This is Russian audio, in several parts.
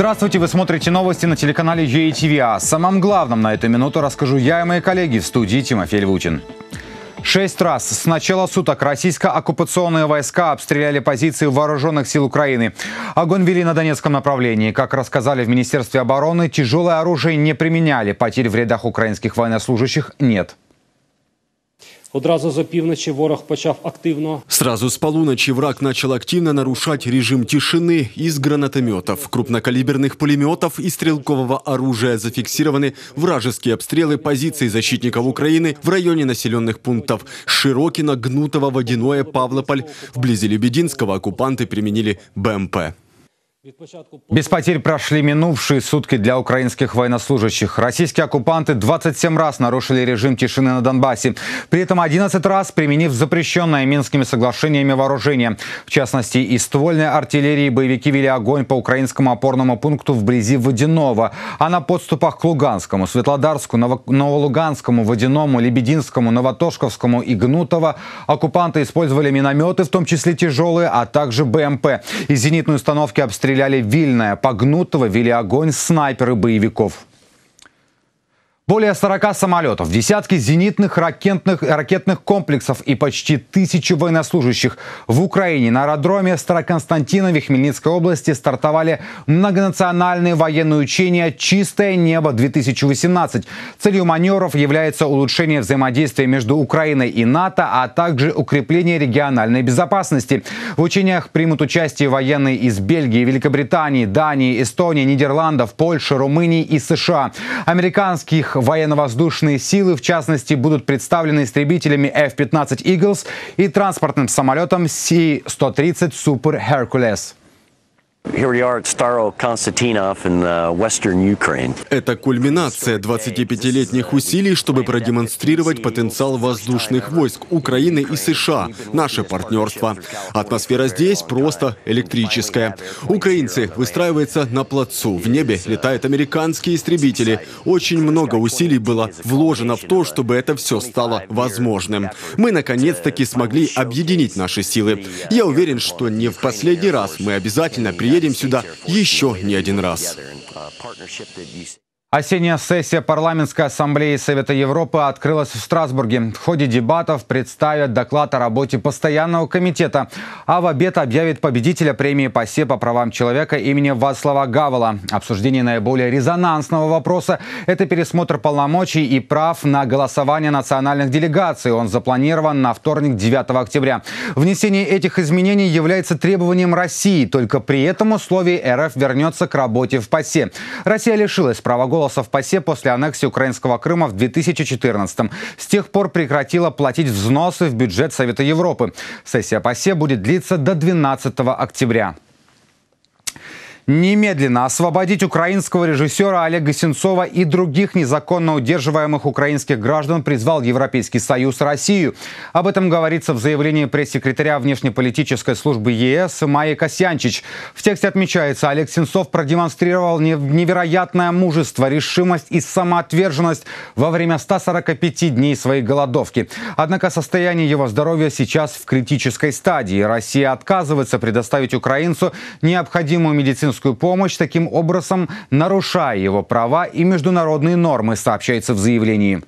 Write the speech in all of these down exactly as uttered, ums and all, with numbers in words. Здравствуйте, вы смотрите новости на телеканале ю а тэ вэ. О самом главном на эту минуту расскажу я и мои коллеги в студии Тимофей Лутвин. Шесть раз с начала суток российско-оккупационные войска обстреляли позиции вооруженных сил Украины. Огонь вели на Донецком направлении. Как рассказали в Министерстве обороны, тяжелое оружие не применяли. Потерь в рядах украинских военнослужащих нет. Одразу за півночі ворог почав активно. Сразу с полуночи враг начал активно нарушать режим тишины из гранатометов, крупнокалиберных пулеметов и стрелкового оружия. Зафиксированы вражеские обстрелы позиций защитников Украины в районе населенных пунктов Широкино, Гнутово, Водяное, Павлополь. Вблизи Лебединского оккупанты применили бэ эм пэ. Без потерь прошли минувшие сутки для украинских военнослужащих. Российские оккупанты двадцать семь раз нарушили режим тишины на Донбассе, при этом одиннадцать раз применив запрещенное Минскими соглашениями вооружение. В частности, из ствольной артиллерии боевики вели огонь по украинскому опорному пункту вблизи Водяного, а на подступах к Луганскому, Светлодарску, Новолуганскому, Водяному, Лебединскому, Новотошковскому и Гнутово оккупанты использовали минометы, в том числе тяжелые, а также бэ эм пэ. Из зенитной установки обстреляли Стреляли Вильное, по Гнутово вели огонь снайперы боевиков. Более сорока самолетов, десятки зенитных ракетных, ракетных комплексов и почти тысячи военнослужащих. В Украине на аэродроме Староконстантинове Хмельницкой области стартовали многонациональные военные учения «Чистое небо-две тысячи восемнадцать». Целью маневров является улучшение взаимодействия между Украиной и НАТО, а также укрепление региональной безопасности. В учениях примут участие военные из Бельгии, Великобритании, Дании, Эстонии, Нидерландов, Польши, Румынии и США. Американских военно-воздушные силы, в частности, будут представлены истребителями эф пятнадцать Eagles и транспортным самолетом си сто тридцать Super Hercules. Это кульминация двадцатипятилетних усилий, чтобы продемонстрировать потенциал воздушных войск Украины и США, наше партнерство. Атмосфера здесь просто электрическая. Украинцы выстраиваются на плацу. В небе летают американские истребители. Очень много усилий было вложено в то, чтобы это все стало возможным. Мы наконец-таки смогли объединить наши силы. Я уверен, что не в последний раз мы обязательно приедем. Едем сюда еще не один раз. Осенняя сессия парламентской ассамблеи Совета Европы открылась в Страсбурге. В ходе дебатов представят доклад о работе постоянного комитета, а в обед объявят победителя премии ПАСЕ по правам человека имени Вацлава Гавала. Обсуждение наиболее резонансного вопроса – это пересмотр полномочий и прав на голосование национальных делегаций. Он запланирован на вторник, девятого октября. Внесение этих изменений является требованием России. Только при этом условии эр эф вернется к работе в ПАСЕ. Россия лишилась права голоса в ПАСЕ после аннексии украинского Крыма в две тысячи четырнадцатом. С тех пор прекратила платить взносы в бюджет Совета Европы. Сессия ПАСЕ будет длиться до двенадцатого октября. Немедленно освободить украинского режиссера Олега Сенцова и других незаконно удерживаемых украинских граждан призвал Европейский Союз Россию. Об этом говорится в заявлении пресс-секретаря внешнеполитической службы е эс Майи Касьянчич. В тексте отмечается, Олег Сенцов продемонстрировал невероятное мужество, решимость и самоотверженность во время ста сорока пяти дней своей голодовки. Однако состояние его здоровья сейчас в критической стадии. Россия отказывается предоставить украинцу необходимую медицинскую помощь, таким образом нарушая его права и международные нормы, сообщается в заявлении.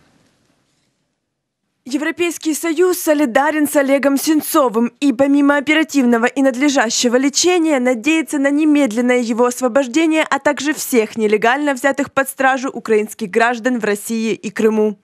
Европейский Союз солидарен с Олегом Сенцовым и помимо оперативного и надлежащего лечения надеется на немедленное его освобождение, а также всех нелегально взятых под стражу украинских граждан в России и Крыму.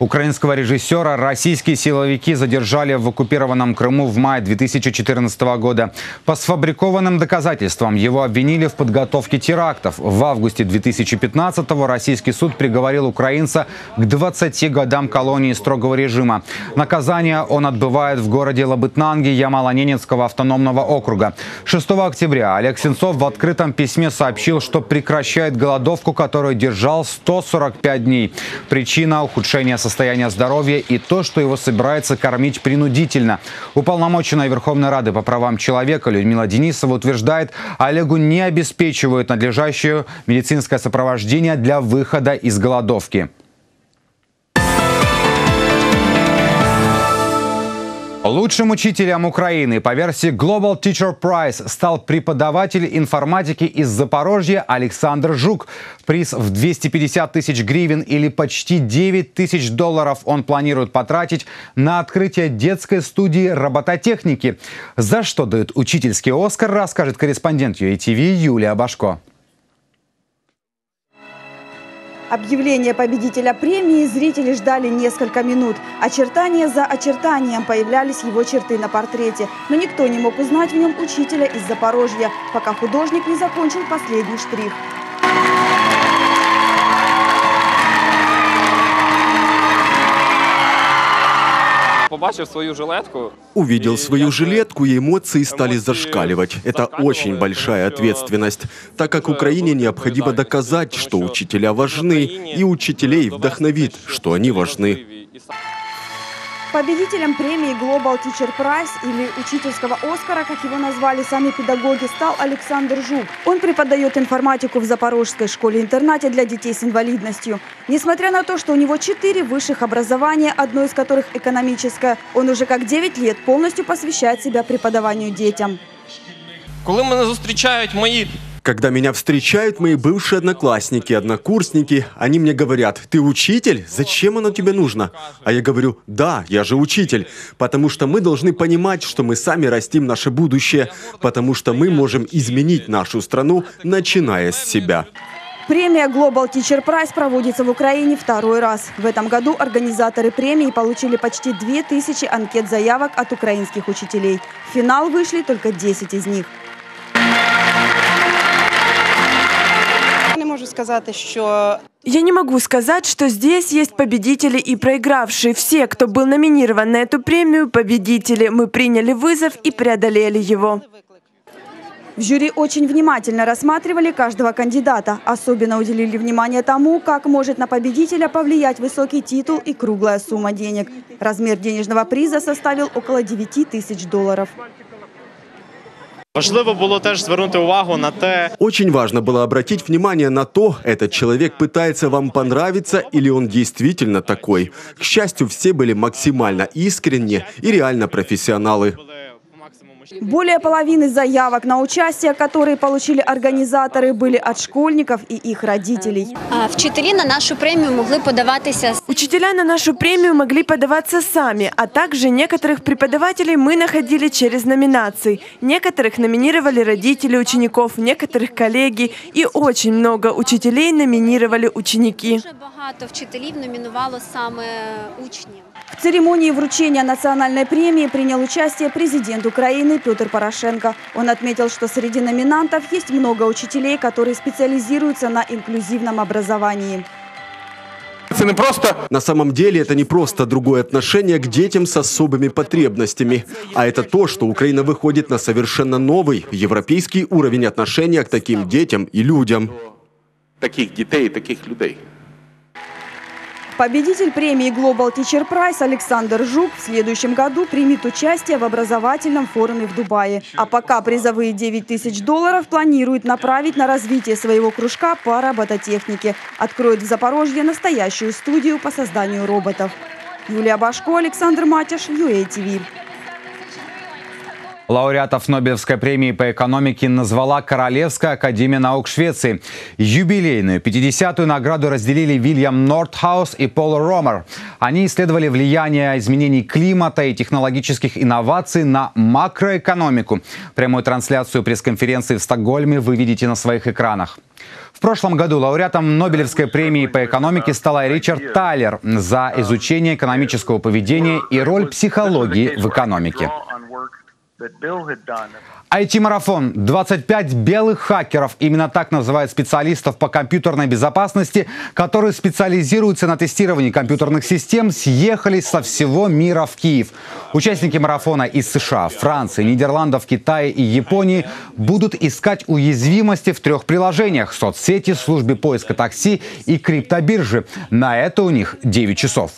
Украинского режиссера российские силовики задержали в оккупированном Крыму в мае две тысячи четырнадцатого года. По сфабрикованным доказательствам его обвинили в подготовке терактов. В августе две тысячи пятнадцатого российский суд приговорил украинца к двадцати годам колонии строгого режима. Наказание он отбывает в городе Лабытнанги Ямало-Ненецкого автономного округа. шестого октября Олег Сенцов в открытом письме сообщил, что прекращает голодовку, которую держал сто сорок пять дней. Причина – ухудшения состояние здоровья и то, что его собирается кормить принудительно. Уполномоченная Верховной Рады по правам человека Людмила Денисова утверждает, Олегу не обеспечивают надлежащее медицинское сопровождение для выхода из голодовки. Лучшим учителем Украины по версии Global Teacher Prize стал преподаватель информатики из Запорожья Александр Жук. Приз в двести пятьдесят тысяч гривен или почти девять тысяч долларов он планирует потратить на открытие детской студии робототехники. За что дают учительский Оскар, расскажет корреспондент ю а тэ вэ Юлия Башко. Объявление победителя премии зрители ждали несколько минут. Очертания за очертанием появлялись его черты на портрете. Но никто не мог узнать в нем учителя из Запорожья, пока художник не закончил последний штрих. Увидел свою жилетку. Увидел свою жилетку, и эмоции стали зашкаливать. Это очень большая ответственность, так как Украине необходимо доказать, что учителя важны, и учителей вдохновит, что они важны. Победителем премии Global Teacher Prize, или учительского Оскара, как его назвали сами педагоги, стал Александр Жук. Он преподает информатику в Запорожской школе-интернате для детей с инвалидностью. Несмотря на то, что у него четыре высших образования, одно из которых экономическое, он уже как девять лет полностью посвящает себя преподаванию детям. Когда меня встречают мои... Когда меня встречают мои бывшие одноклассники, однокурсники, они мне говорят: «Ты учитель? Зачем оно тебе нужно?» А я говорю: «Да, я же учитель, потому что мы должны понимать, что мы сами растим наше будущее, потому что мы можем изменить нашу страну, начиная с себя». Премия Global Teacher Prize проводится в Украине второй раз. В этом году организаторы премии получили почти две тысячи анкет-заявок от украинских учителей. В финал вышли только десять из них. Я не могу сказать, что здесь есть победители и проигравшие. Все, кто был номинирован на эту премию, победители. Мы приняли вызов и преодолели его. В жюри очень внимательно рассматривали каждого кандидата. Особенно уделили внимание тому, как может на победителя повлиять высокий титул и круглая сумма денег. Размер денежного приза составил около девяти тысяч долларов. Очень важно было обратить внимание на то, этот человек пытается вам понравиться или он действительно такой. К счастью, все были максимально искренни и реально профессионалы. Более половины заявок на участие, которые получили организаторы, были от школьников и их родителей. Учителя на нашу премию могли подаваться. Учителя на нашу премию могли подаваться сами, а также некоторых преподавателей мы находили через номинации. Некоторых номинировали родители учеников, некоторых коллеги, и очень много учителей номинировали ученики. Очень много учителей номинировало саме учни. В церемонии вручения национальной премии принял участие президент Украины Петр Порошенко. Он отметил, что среди номинантов есть много учителей, которые специализируются на инклюзивном образовании. На самом деле это не просто другое отношение к детям с особыми потребностями, а это то, что Украина выходит на совершенно новый европейский уровень отношения к таким детям и людям. Таких детей и таких людей. Победитель премии Global Teacher Prize Александр Жук в следующем году примет участие в образовательном форуме в Дубае. А пока призовые девять тысяч долларов планирует направить на развитие своего кружка по робототехнике. Откроет в Запорожье настоящую студию по созданию роботов. Юлия Башко, Александр Матяш, ю а тэ вэ. Лауреатов Нобелевской премии по экономике назвала Королевская академия наук Швеции. Юбилейную пятидесятую награду разделили Вильям Нортхаус и Пол Ромер. Они исследовали влияние изменений климата и технологических инноваций на макроэкономику. Прямую трансляцию пресс-конференции в Стокгольме вы видите на своих экранах. В прошлом году лауреатом Нобелевской премии по экономике стал Ричард Талер за изучение экономического поведения и роль психологии в экономике. ай ти-марафон. двадцать пять белых хакеров. Именно так называют специалистов по компьютерной безопасности, которые специализируются на тестировании компьютерных систем, съехались со всего мира в Киев. Участники марафона из США, Франции, Нидерландов, Китая и Японии будут искать уязвимости в трех приложениях – соцсети, службе поиска такси и криптобиржи. На это у них девять часов.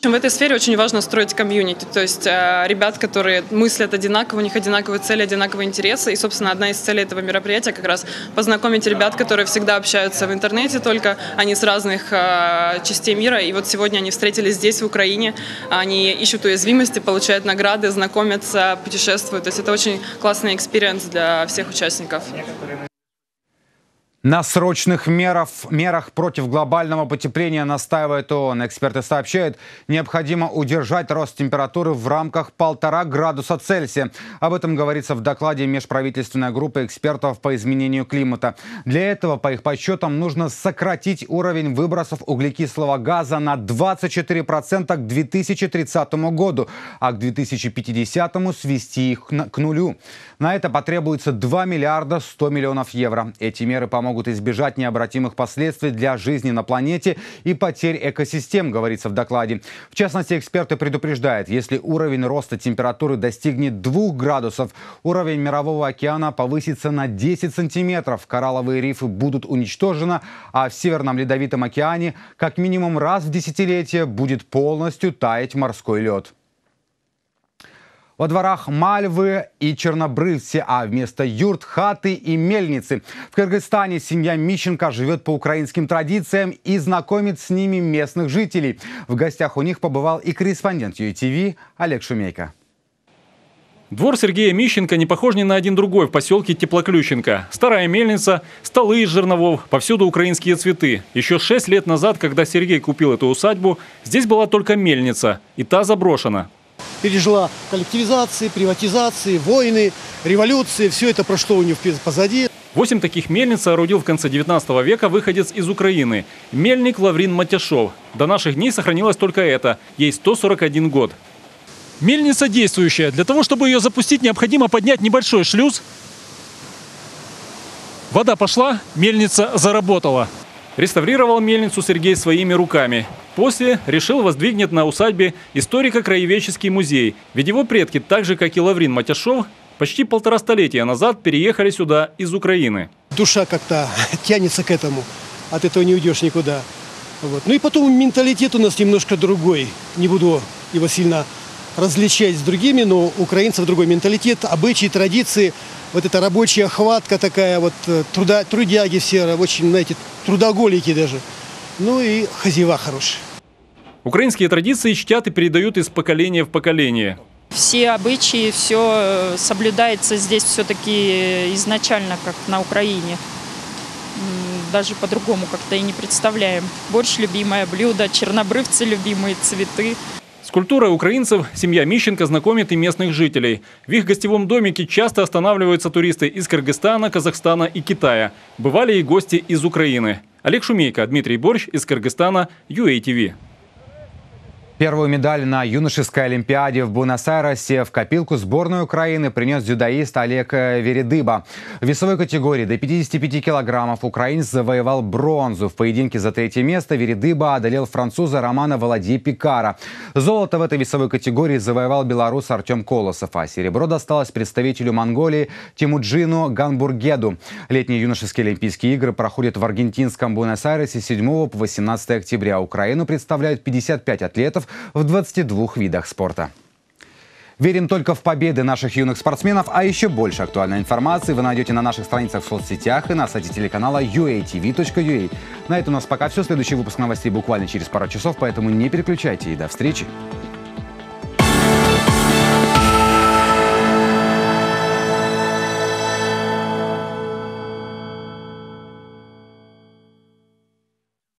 В этой сфере очень важно строить комьюнити, то есть ребят, которые мыслят одинаково, у них одинаковые цели, одинаковые интересы. И, собственно, одна из целей этого мероприятия как раз познакомить ребят, которые всегда общаются в интернете, только они с разных частей мира. И вот сегодня они встретились здесь, в Украине, они ищут уязвимости, получают награды, знакомятся, путешествуют. То есть это очень классный экспириенс для всех участников. На срочных мерах, мерах против глобального потепления настаивает ООН. Эксперты сообщают, необходимо удержать рост температуры в рамках полтора градуса Цельсия. Об этом говорится в докладе межправительственной группы экспертов по изменению климата. Для этого, по их подсчетам, нужно сократить уровень выбросов углекислого газа на двадцать четыре процента к две тысячи тридцатому году, а к две тысячи пятидесятому свести их к нулю. На это потребуется два миллиарда сто миллионов евро. Эти меры помогут могут избежать необратимых последствий для жизни на планете и потерь экосистем, говорится в докладе. В частности, эксперты предупреждают, если уровень роста температуры достигнет двух градусов, уровень мирового океана повысится на десять сантиметров, коралловые рифы будут уничтожены, а в Северном Ледовитом океане как минимум раз в десятилетие будет полностью таять морской лед. Во дворах Мальвы и Чернобрывцы, а вместо юрт – хаты и мельницы. В Кыргызстане семья Мищенко живет по украинским традициям и знакомит с ними местных жителей. В гостях у них побывал и корреспондент ю а тэ вэ Олег Шумейко. Двор Сергея Мищенко не похож ни на один другой в поселке Теплоключенко. Старая мельница, столы из жерновов, повсюду украинские цветы. Еще шесть лет назад, когда Сергей купил эту усадьбу, здесь была только мельница, и та заброшена. Пережила коллективизации, приватизации, войны, революции. Все это прошло у нее позади. Восемь таких мельниц соорудил в конце девятнадцатого века выходец из Украины. Мельник Лаврин Матяшов. До наших дней сохранилось только это. Ей сто сорок один год. Мельница действующая. Для того, чтобы ее запустить, необходимо поднять небольшой шлюз. Вода пошла, мельница заработала. Реставрировал мельницу Сергей своими руками. После решил воздвигнет на усадьбе историко-краеведческий музей. Ведь его предки, так же как и Лаврин Матяшов, почти полтора столетия назад переехали сюда из Украины. Душа как-то тянется к этому, от этого не уйдешь никуда. Вот. Ну и потом менталитет у нас немножко другой. Не буду его сильно различать с другими, но у украинцев другой менталитет, обычаи, традиции. Вот эта рабочая хватка такая, вот труда, трудяги все, очень, знаете, трудоголики даже. Ну и хозяева хорошие. Украинские традиции чтят и передают из поколения в поколение. Все обычаи, все соблюдается здесь все-таки изначально, как на Украине. Даже по-другому как-то и не представляем. Борщ – любимое блюдо, чернобрывцы – любимые цветы. С культурой украинцев семья Мищенко знакомит и местных жителей. В их гостевом домике часто останавливаются туристы из Кыргызстана, Казахстана и Китая. Бывали и гости из Украины. Олег Шумейко, Дмитрий Борщ из Кыргызстана, ю а тэ вэ. Первую медаль на юношеской олимпиаде в Буэнос-Айресе в копилку сборной Украины принес дзюдоист Олег Вередыба. В весовой категории до пятидесяти пяти килограммов украинец завоевал бронзу. В поединке за третье место Вередыба одолел француза Романа Володи Пикара. Золото в этой весовой категории завоевал белорус Артем Колосов, а серебро досталось представителю Монголии Тимуджину Ганбургеду. Летние юношеские олимпийские игры проходят в аргентинском Буэнос-Айресе с седьмого по восемнадцатое октября. Украину представляют пятьдесят пять атлетов. В двадцати двух видах спорта. Верим только в победы наших юных спортсменов, а еще больше актуальной информации вы найдете на наших страницах в соцсетях и на сайте телеканала ю а тэ вэ точка ю а. На этом у нас пока все. Следующий выпуск новостей буквально через пару часов, поэтому не переключайте и до встречи.